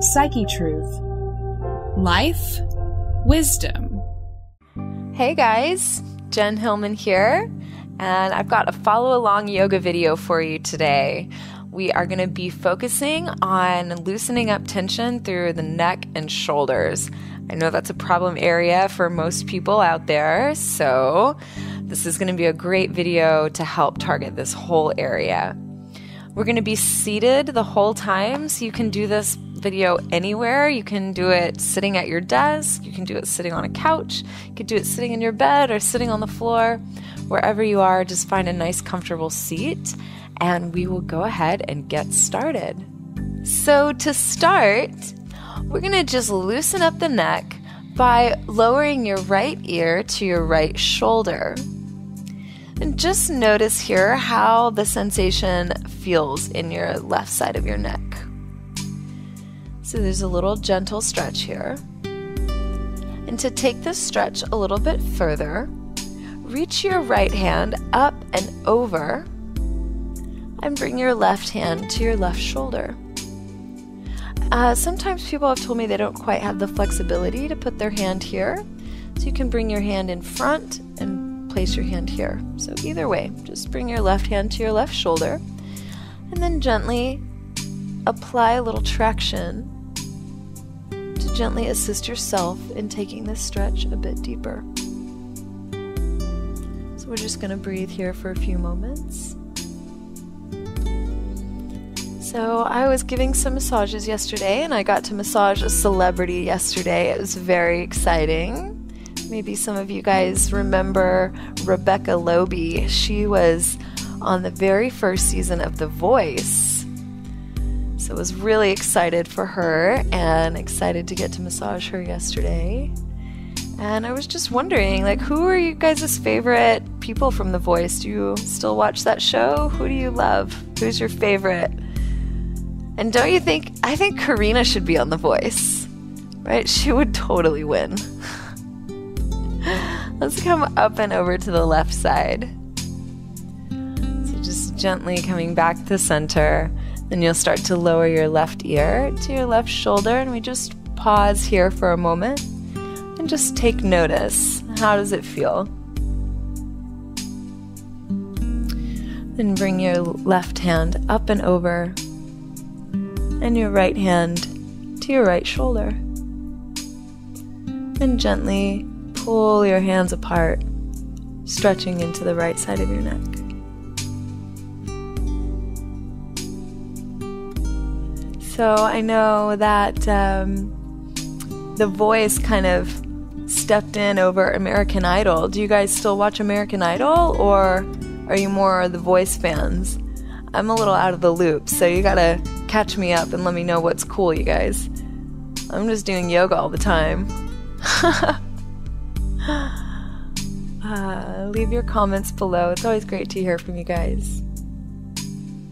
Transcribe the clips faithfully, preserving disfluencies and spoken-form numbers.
Psyche Truth. Life Wisdom. Hey guys, Jen Hilman here, and I've got a follow-along yoga video for you today. We are going to be focusing on loosening up tension through the neck and shoulders. I know that's a problem area for most people out there, so this is going to be a great video to help target this whole area. We're going to be seated the whole time, so you can do this video anywhere. You can do it sitting at your desk, you can do it sitting on a couch, you can do it sitting in your bed or sitting on the floor. Wherever you are, just find a nice comfortable seat and we will go ahead and get started. So to start, we're going to just loosen up the neck by lowering your right ear to your right shoulder. And just notice here how the sensation feels in your left side of your neck. So there's a little gentle stretch here. And to take this stretch a little bit further, reach your right hand up and over and bring your left hand to your left shoulder. Uh, sometimes people have told me they don't quite have the flexibility to put their hand here. So you can bring your hand in front and place your hand here. So either way, just bring your left hand to your left shoulder and then gently apply a little traction to gently assist yourself in taking this stretch a bit deeper. So we're just going to breathe here for a few moments. So I was giving some massages yesterday and I got to massage a celebrity yesterday. It was very exciting. Maybe some of you guys remember Rebecca Lobie. She was on the very first season of The Voice. So I was really excited for her and excited to get to massage her yesterday. And I was just wondering, like, who are you guys' favorite people from The Voice? Do you still watch that show? Who do you love? Who's your favorite? And don't you think, I think Karina should be on The Voice, right? She would totally win. Let's come up and over to the left side. So just gently coming back to center. Then you'll start to lower your left ear to your left shoulder. And we just pause here for a moment and just take notice. How does it feel? Then bring your left hand up and over and your right hand to your right shoulder. And gently pull your hands apart, stretching into the right side of your neck. So I know that um, The Voice kind of stepped in over American Idol. Do you guys still watch American Idol, or are you more The Voice fans? I'm a little out of the loop, so you gotta catch me up and let me know what's cool, you guys. I'm just doing yoga all the time. Uh, leave your comments below. It's always great to hear from you guys.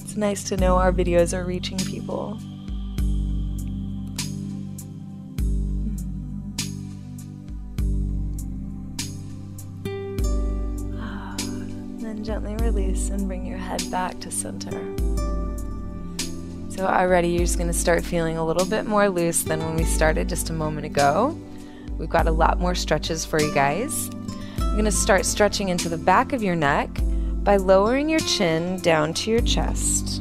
It's nice to know our videos are reaching people. And then gently release and bring your head back to center. So already you're just going to start feeling a little bit more loose than when we started just a moment ago. We've got a lot more stretches for you guys. I'm going to start stretching into the back of your neck by lowering your chin down to your chest.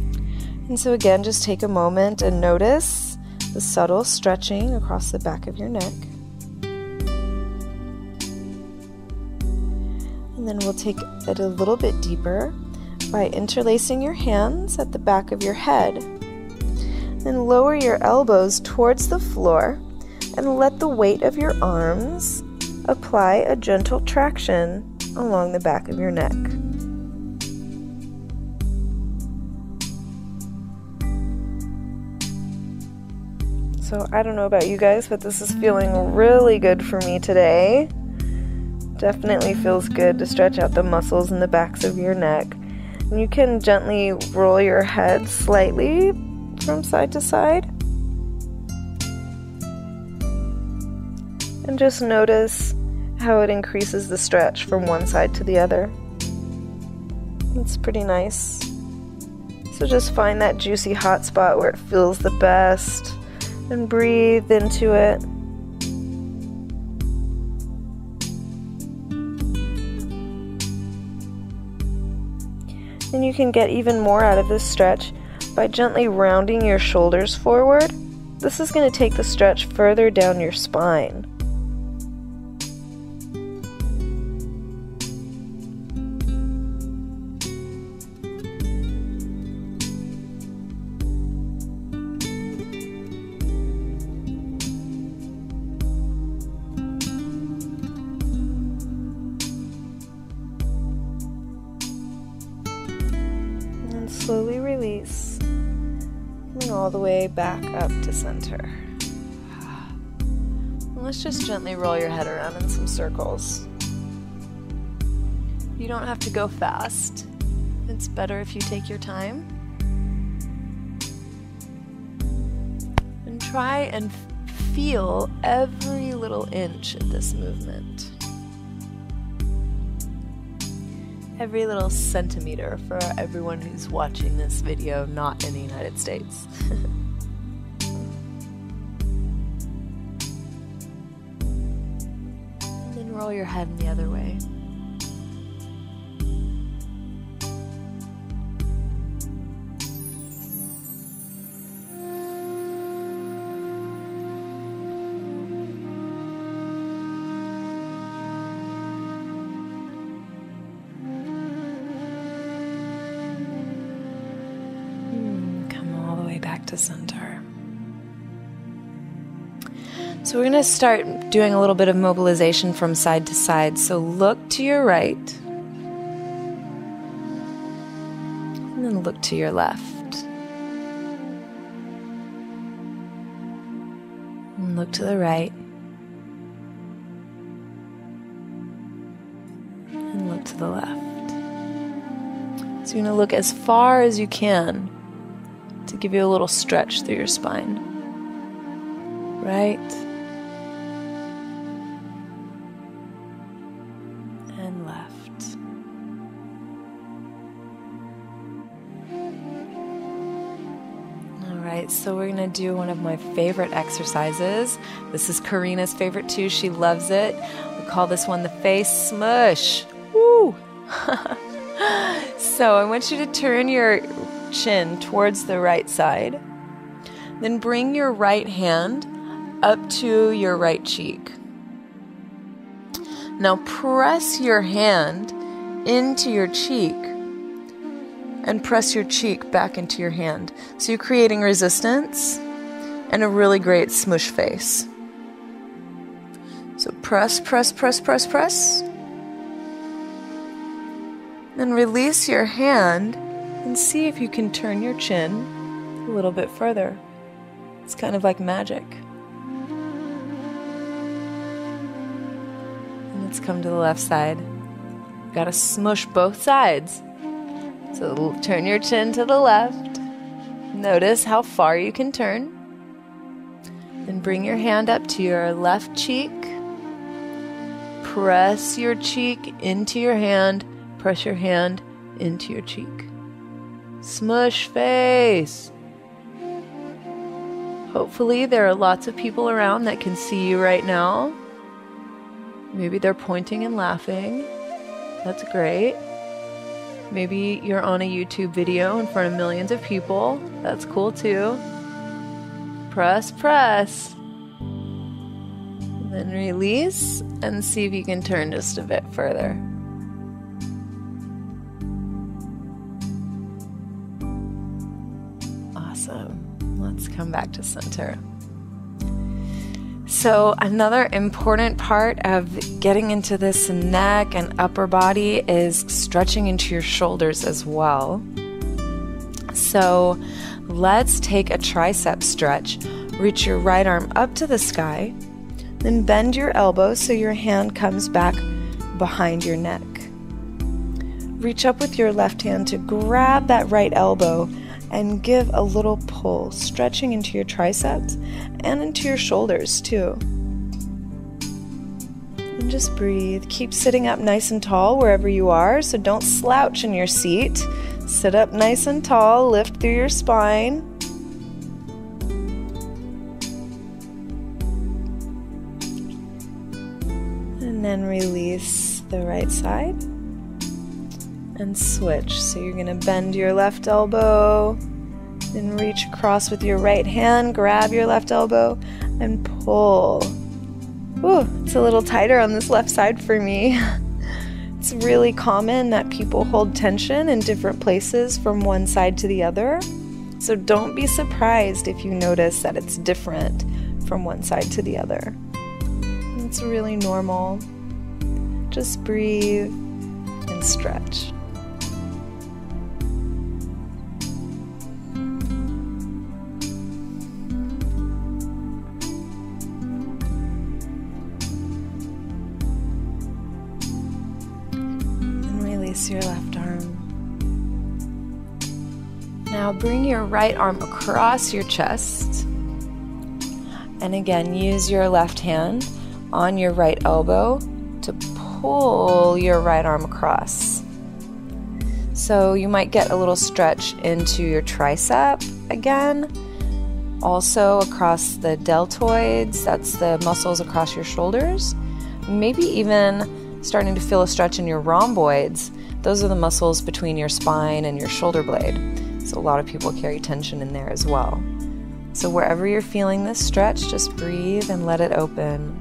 And so again, just take a moment and notice the subtle stretching across the back of your neck. And then we'll take it a little bit deeper by interlacing your hands at the back of your head. Then lower your elbows towards the floor and let the weight of your arms apply a gentle traction along the back of your neck. So I don't know about you guys, but this is feeling really good for me today. Definitely feels good to stretch out the muscles in the backs of your neck. And you can gently roll your head slightly from side to side. And just notice how it increases the stretch from one side to the other. It's pretty nice. So just find that juicy hot spot where it feels the best and breathe into it. And you can get even more out of this stretch by gently rounding your shoulders forward. This is going to take the stretch further down your spine. Slowly release, coming all the way back up to center. And let's just gently roll your head around in some circles. You don't have to go fast. It's better if you take your time. And try and feel every little inch of this movement. Every little centimeter for everyone who's watching this video not in the United States. And then roll your head in the other way. To center. So we're going to start doing a little bit of mobilization from side to side. So look to your right and then look to your left and look to the right and look to the left. So you're going to look as far as you can to give you a little stretch through your spine. Right. And left. All right, so we're gonna do one of my favorite exercises. This is Karina's favorite too, she loves it. We call this one the face smush. Woo! So I want you to turn your chin towards the right side, then bring your right hand up to your right cheek. Now press your hand into your cheek and press your cheek back into your hand. So you're creating resistance and a really great smush face. So press, press, press, press, press. Then release your hand and see if you can turn your chin a little bit further. It's kind of like magic. And let's come to the left side. You've got to smush both sides. So turn your chin to the left. Notice how far you can turn. Then bring your hand up to your left cheek. Press your cheek into your hand. Press your hand into your cheek. Smush face. Hopefully there are lots of people around that can see you right now. Maybe they're pointing and laughing. That's great. Maybe you're on a YouTube video in front of millions of people. That's cool too. Press, press. And then release and see if you can turn just a bit further. Let's come back to center. So another important part of getting into this neck and upper body is stretching into your shoulders as well. So let's take a tricep stretch. Reach your right arm up to the sky, then bend your elbow so your hand comes back behind your neck. Reach up with your left hand to grab that right elbow and give a little pull, stretching into your triceps and into your shoulders too. And just breathe. Keep sitting up nice and tall wherever you are, so don't slouch in your seat. Sit up nice and tall, lift through your spine. And then release the right side and switch. So you're going to bend your left elbow, then reach across with your right hand, grab your left elbow and pull. Ooh, it's a little tighter on this left side for me. It's really common that people hold tension in different places from one side to the other. So don't be surprised if you notice that it's different from one side to the other. It's really normal. Just breathe and stretch. And release your left arm. Now bring your right arm across your chest. And again, use your left hand on your right elbow to pull your right arm across. So you might get a little stretch into your tricep again, also across the deltoids, that's the muscles across your shoulders, maybe even starting to feel a stretch in your rhomboids. Those are the muscles between your spine and your shoulder blade. So a lot of people carry tension in there as well. So wherever you're feeling this stretch, just breathe and let it open.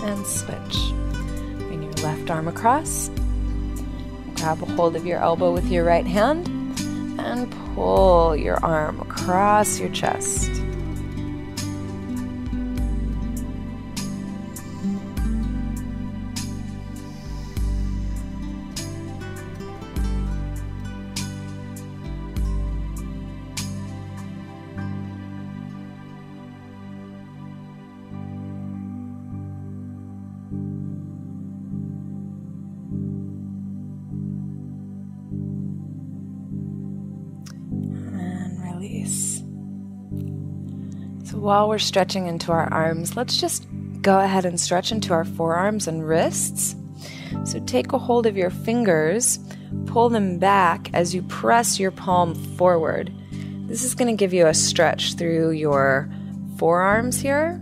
And switch. Bring your left arm across, grab a hold of your elbow with your right hand, and pull your arm across your chest. So while we're stretching into our arms, let's just go ahead and stretch into our forearms and wrists. So take a hold of your fingers, pull them back as you press your palm forward. This is going to give you a stretch through your forearms here.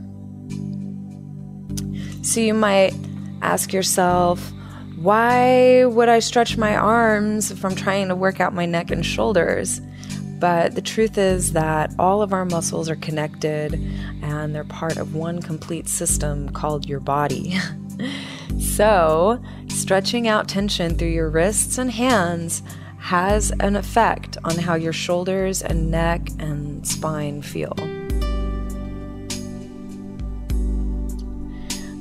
So you might ask yourself, why would I stretch my arms if I'm trying to work out my neck and shoulders? But the truth is that all of our muscles are connected and they're part of one complete system called your body. So, stretching out tension through your wrists and hands has an effect on how your shoulders and neck and spine feel.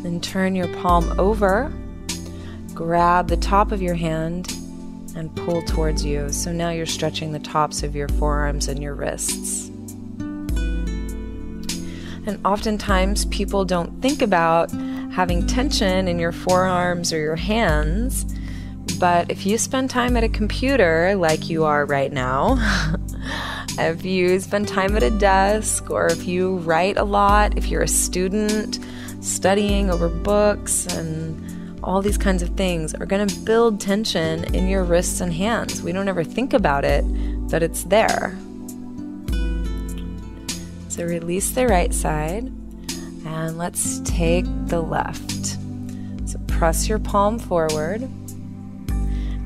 Then turn your palm over, grab the top of your hand, and pull towards you. So now you're stretching the tops of your forearms and your wrists. And oftentimes people don't think about having tension in your forearms or your hands, but if you spend time at a computer like you are right now, if you spend time at a desk, or if you write a lot, if you're a student studying over books and all these kinds of things are going to build tension in your wrists and hands. We don't ever think about it, but it's there. So release the right side and let's take the left. So press your palm forward,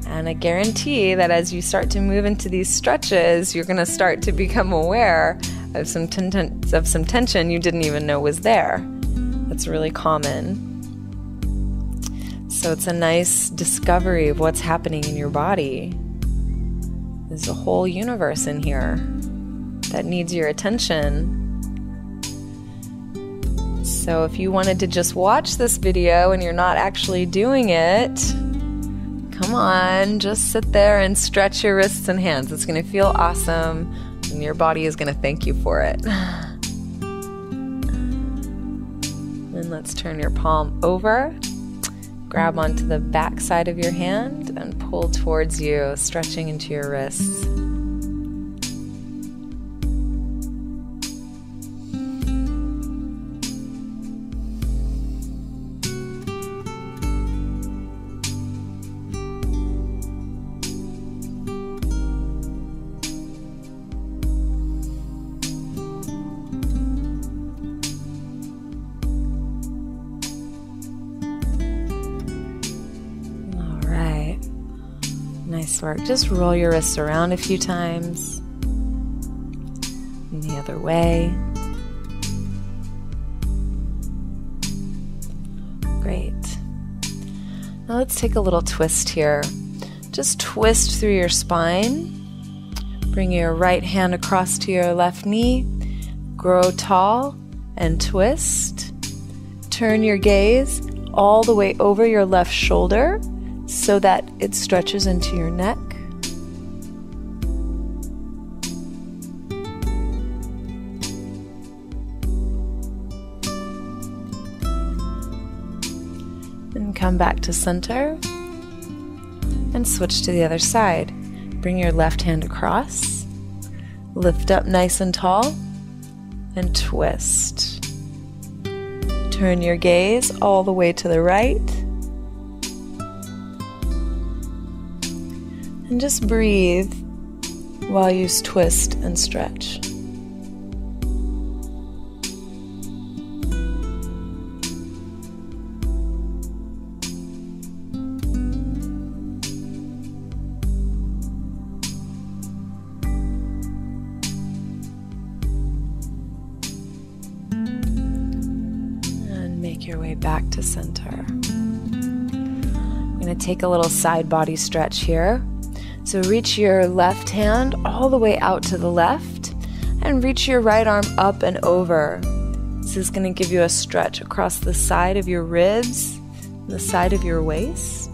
and I guarantee that as you start to move into these stretches, you're going to start to become aware of some, ten- of some tension you didn't even know was there. That's really common. So it's a nice discovery of what's happening in your body. There's a whole universe in here that needs your attention. So if you wanted to just watch this video and you're not actually doing it, come on, just sit there and stretch your wrists and hands. It's going to feel awesome, and your body is going to thank you for it. And let's turn your palm over. Grab onto the back side of your hand and pull towards you, stretching into your wrists. Nice work. Just roll your wrists around a few times, and the other way. Great. Now let's take a little twist here. Just twist through your spine. Bring your right hand across to your left knee. Grow tall and twist. Turn your gaze all the way over your left shoulder, so that it stretches into your neck. And come back to center and switch to the other side. Bring your left hand across, lift up nice and tall, and twist. Turn your gaze all the way to the right. And just breathe while you twist and stretch. And make your way back to center. I'm going to take a little side body stretch here. So reach your left hand all the way out to the left and reach your right arm up and over. This is going to give you a stretch across the side of your ribs, the side of your waist.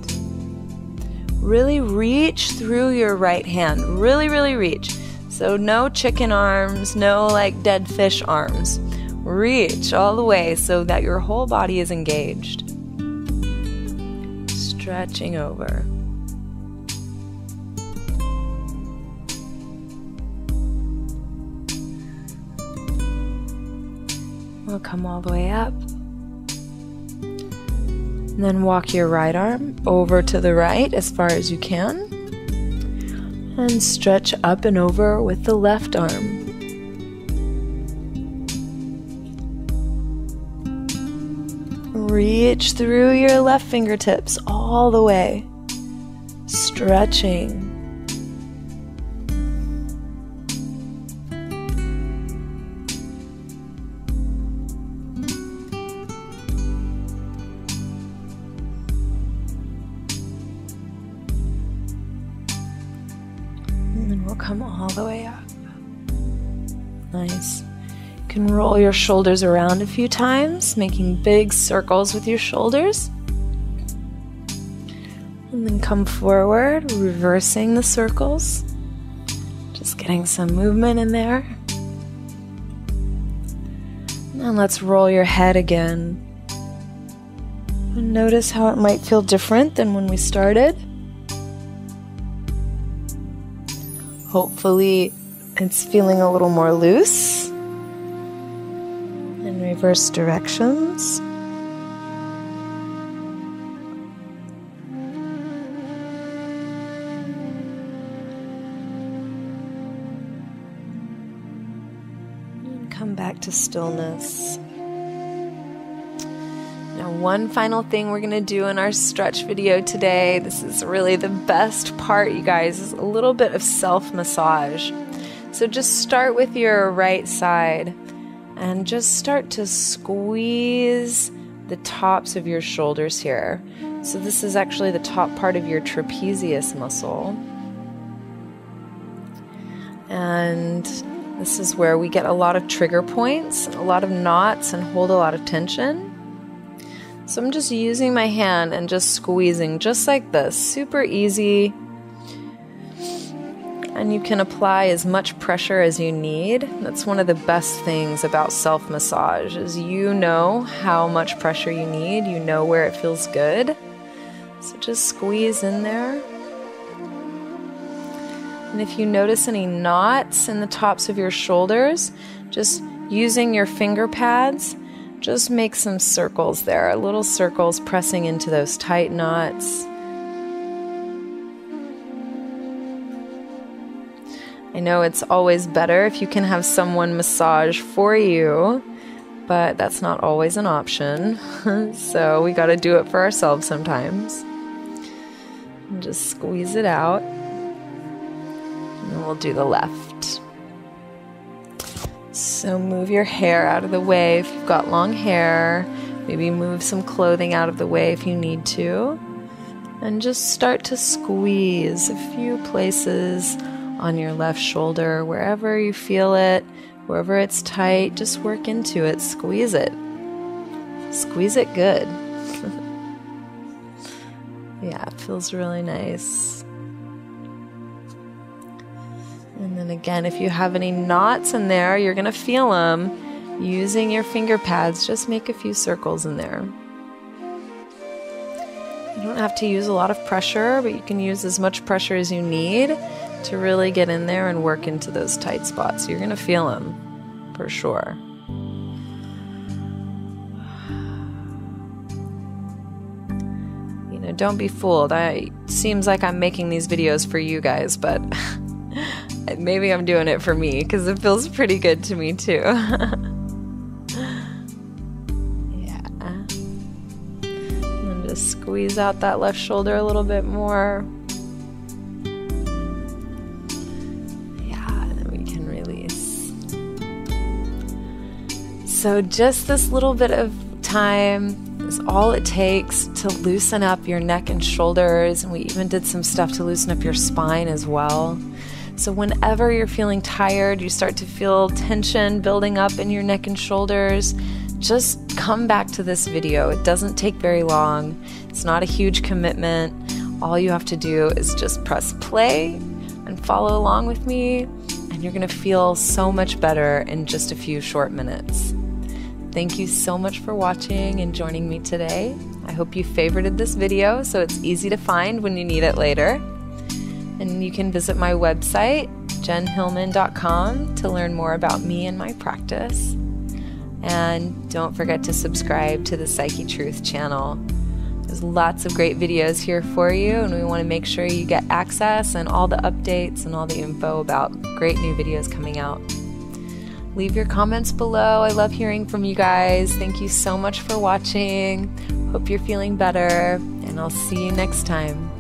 Really reach through your right hand. Really, really reach. So no chicken arms, no like dead fish arms. Reach all the way so that your whole body is engaged. Stretching over. We'll come all the way up. And then walk your right arm over to the right as far as you can. And stretch up and over with the left arm. Reach through your left fingertips all the way, stretching. Come all the way up. Nice. You can roll your shoulders around a few times, making big circles with your shoulders. And then come forward, reversing the circles. Just getting some movement in there. And let's roll your head again. And notice how it might feel different than when we started. Hopefully it's feeling a little more loose. In reverse directions. And come back to stillness. Now, one final thing we're going to do in our stretch video today. This is really the best part, you guys, is a little bit of self-massage. So just start with your right side and just start to squeeze the tops of your shoulders here. So this is actually the top part of your trapezius muscle. And this is where we get a lot of trigger points, a lot of knots, and hold a lot of tension. So I'm just using my hand and just squeezing, just like this, super easy. And you can apply as much pressure as you need. That's one of the best things about self-massage, is you know how much pressure you need, you know where it feels good, So just squeeze in there. And if you notice any knots in the tops of your shoulders, just using your finger pads, just make some circles there, little circles pressing into those tight knots. I know it's always better if you can have someone massage for you, but that's not always an option. So we got to do it for ourselves sometimes. And just squeeze it out. And we'll do the left. So move your hair out of the way if you've got long hair. Maybe move some clothing out of the way if you need to. And just start to squeeze a few places on your left shoulder, wherever you feel it, wherever it's tight, just work into it, squeeze it. Squeeze it good. Yeah, it feels really nice. And then again, if you have any knots in there, you're gonna feel them. Using your finger pads, just make a few circles in there. You don't have to use a lot of pressure, but you can use as much pressure as you need to really get in there and work into those tight spots. You're going to feel them for sure. You know, don't be fooled. I, it seems like I'm making these videos for you guys, but maybe I'm doing it for me because it feels pretty good to me too. Yeah. And then just squeeze out that left shoulder a little bit more. So just this little bit of time is all it takes to loosen up your neck and shoulders, and we even did some stuff to loosen up your spine as well. So whenever you're feeling tired, you start to feel tension building up in your neck and shoulders, just come back to this video. It doesn't take very long. It's not a huge commitment. All you have to do is just press play and follow along with me, and you're going to feel so much better in just a few short minutes. Thank you so much for watching and joining me today. I hope you favorited this video so it's easy to find when you need it later. And you can visit my website, jen hillman dot com, to learn more about me and my practice. And don't forget to subscribe to the Psyche Truth channel. There's lots of great videos here for you, and we want to make sure you get access and all the updates and all the info about great new videos coming out. Leave your comments below. I love hearing from you guys. Thank you so much for watching. Hope you're feeling better, and I'll see you next time.